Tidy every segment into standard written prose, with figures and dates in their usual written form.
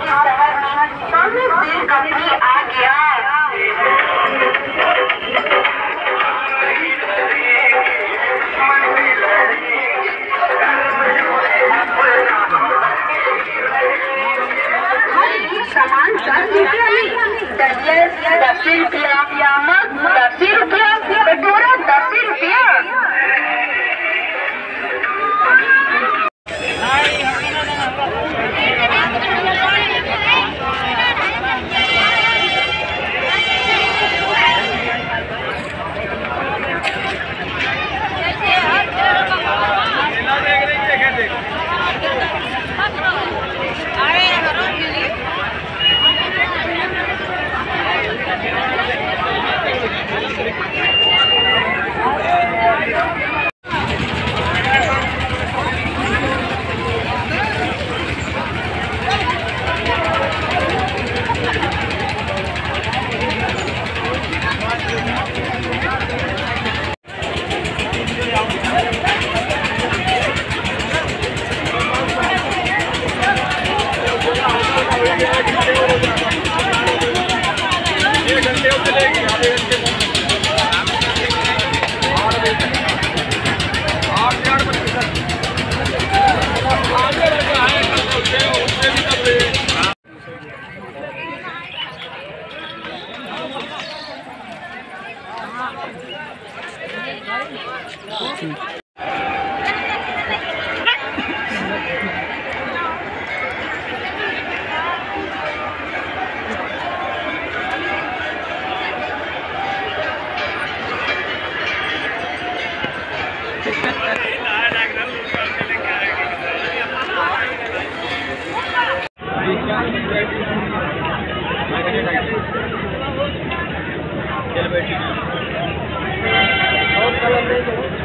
सामने से कभी आ गया। सामान सब निकाली, 10 रुपया, नमक 10 रुपया, कटोरा 10 रुपया।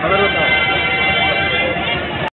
Hello,